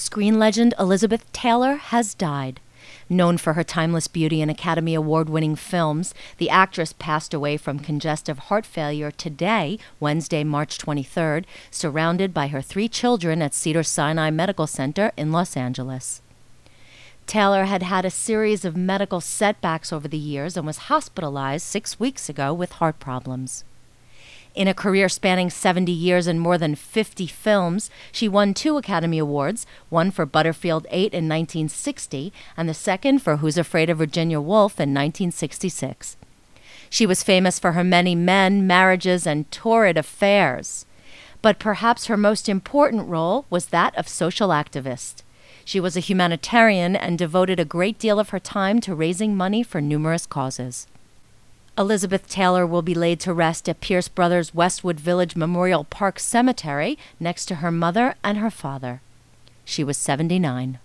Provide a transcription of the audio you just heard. Screen legend Elizabeth Taylor has died. Known for her timeless beauty and Academy Award-winning films, the actress passed away from congestive heart failure today, Wednesday, March 23rd, surrounded by her three children at Cedars-Sinai Medical Center in Los Angeles. Taylor had had a series of medical setbacks over the years and was hospitalized 6 weeks ago with heart problems. In a career spanning 70 years and more than 50 films, she won 2 Academy Awards, one for Butterfield 8 in 1960 and the second for Who's Afraid of Virginia Woolf in 1966. She was famous for her many men, marriages, and torrid affairs. But perhaps her most important role was that of social activist. She was a humanitarian and devoted a great deal of her time to raising money for numerous causes. Elizabeth Taylor will be laid to rest at Pierce Brothers Westwood Village Memorial Park Cemetery next to her mother and her father. She was 79.